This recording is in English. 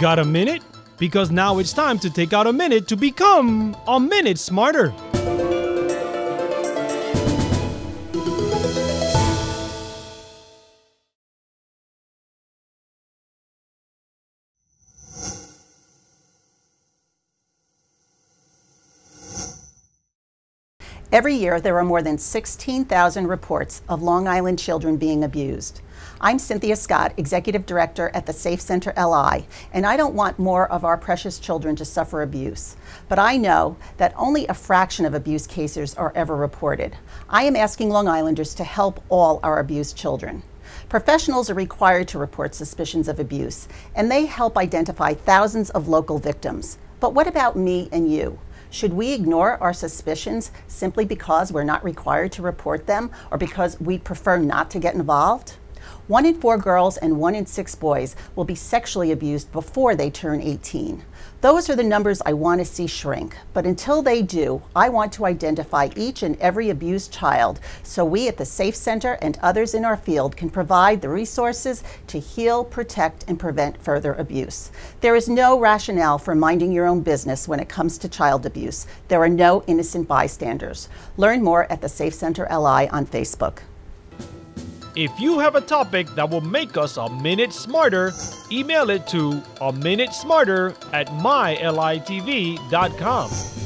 Got a minute? Because now it's time to take out a minute to become a minute smarter. Every year, there are more than 16,000 reports of Long Island children being abused. I'm Cynthia Scott, Executive Director at the Safe Center LI, and I don't want more of our precious children to suffer abuse. But I know that only a fraction of abuse cases are ever reported. I am asking Long Islanders to help all our abused children. Professionals are required to report suspicions of abuse, and they help identify thousands of local victims. But what about me and you? Should we ignore our suspicions simply because we're not required to report them or because we prefer not to get involved? 1 in 4 girls and 1 in 6 boys will be sexually abused before they turn 18. Those are the numbers I want to see shrink, but until they do, I want to identify each and every abused child so we at the Safe Center and others in our field can provide the resources to heal, protect, and prevent further abuse. There is no rationale for minding your own business when it comes to child abuse. There are no innocent bystanders. Learn more at the Safe Center LI on Facebook. If you have a topic that will make us a minute smarter, email it to aminutesmarter@mylitv.com.